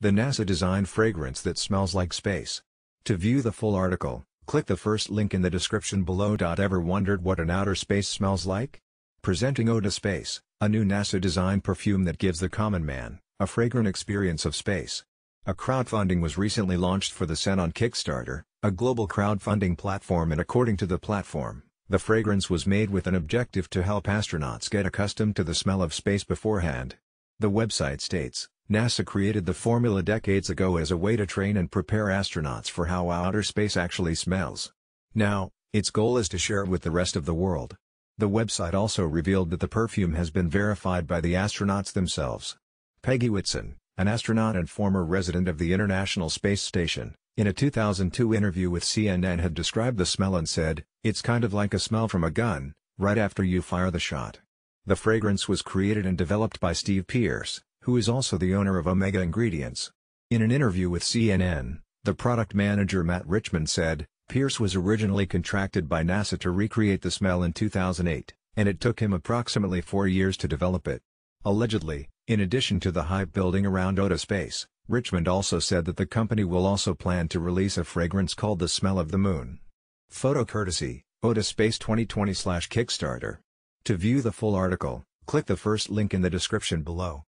The NASA designed fragrance that smells like space. To view the full article, click the first link in the description below. Ever wondered what an outer space smells like? Presenting Eau De Space, a new NASA designed perfume that gives the common man a fragrant experience of space. A crowdfunding was recently launched for the scent on Kickstarter, a global crowdfunding platform, and according to the platform, the fragrance was made with an objective to help astronauts get accustomed to the smell of space beforehand. The website states, NASA created the formula decades ago as a way to train and prepare astronauts for how outer space actually smells. Now, its goal is to share it with the rest of the world. The website also revealed that the perfume has been verified by the astronauts themselves. Peggy Whitson, an astronaut and former resident of the International Space Station, in a 2002 interview with CNN had described the smell and said, "It's kind of like a smell from a gun, right after you fire the shot." The fragrance was created and developed by Steve Pearce, who is also the owner of Omega Ingredients. In an interview with CNN, the product manager Matt Richmond said, "Pearce was originally contracted by NASA to recreate the smell in 2008, and it took him approximately 4 years to develop it." Allegedly, in addition to the hype building around Eau De Space, Richmond also said that the company will also plan to release a fragrance called the Smell of the Moon. Photo courtesy, Eau De Space 2020/Kickstarter. To view the full article, click the first link in the description below.